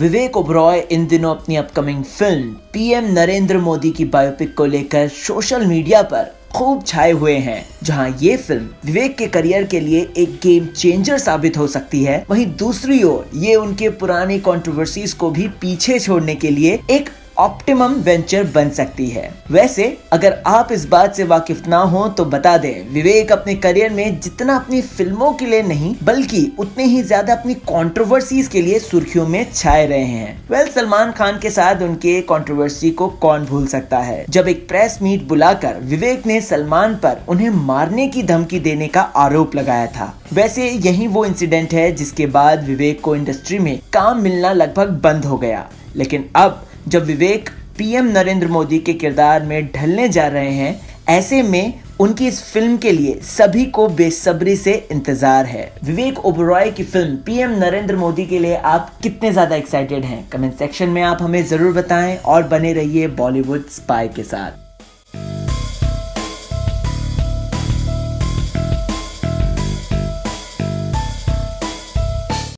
विवेक ओबेरॉय इन दिनों अपनी upcoming film PM Narendra Modi की बायोपिक को लेकर सोशल मीडिया पर खूब छाए हुए हैं। जहां ये फिल्म विवेक के करियर के लिए एक गेम चेंजर साबित हो सकती है, वहीं दूसरी ओर ये उनके पुराने कंट्रोवर्सीज को भी पीछे छोड़ने के लिए एक ऑप्टिमम वेंचर बन सकती है। वैसे अगर आप इस बात से वाकिफ ना हो तो बता दें, विवेक अपने करियर में जितना अपनी फिल्मों के लिए नहीं बल्कि उतने ही ज्यादा अपनी कंट्रोवर्सीज के लिए सुर्खियों में छाए रहे हैं। सलमान खान के साथ उनके कंट्रोवर्सी को कौन भूल सकता है, जब एक प्रेस मीट बुलाकर विवेक ने सलमान पर उन्हें मारने की धमकी देने का आरोप लगाया था। वैसे यही वो इंसिडेंट है जिसके बाद विवेक को इंडस्ट्री में काम मिलना लगभग बंद हो गया। लेकिन अब जब विवेक पीएम नरेंद्र मोदी के किरदार में ढलने जा रहे हैं, ऐसे में उनकी इस फिल्म के लिए सभी को बेसब्री से इंतजार है। विवेक ओबेरॉय की फिल्म पीएम नरेंद्र मोदी के लिए आप कितने ज्यादा एक्साइटेड हैं? कमेंट सेक्शन में आप हमें जरूर बताएं और बने रहिए बॉलीवुड स्पाई के साथ।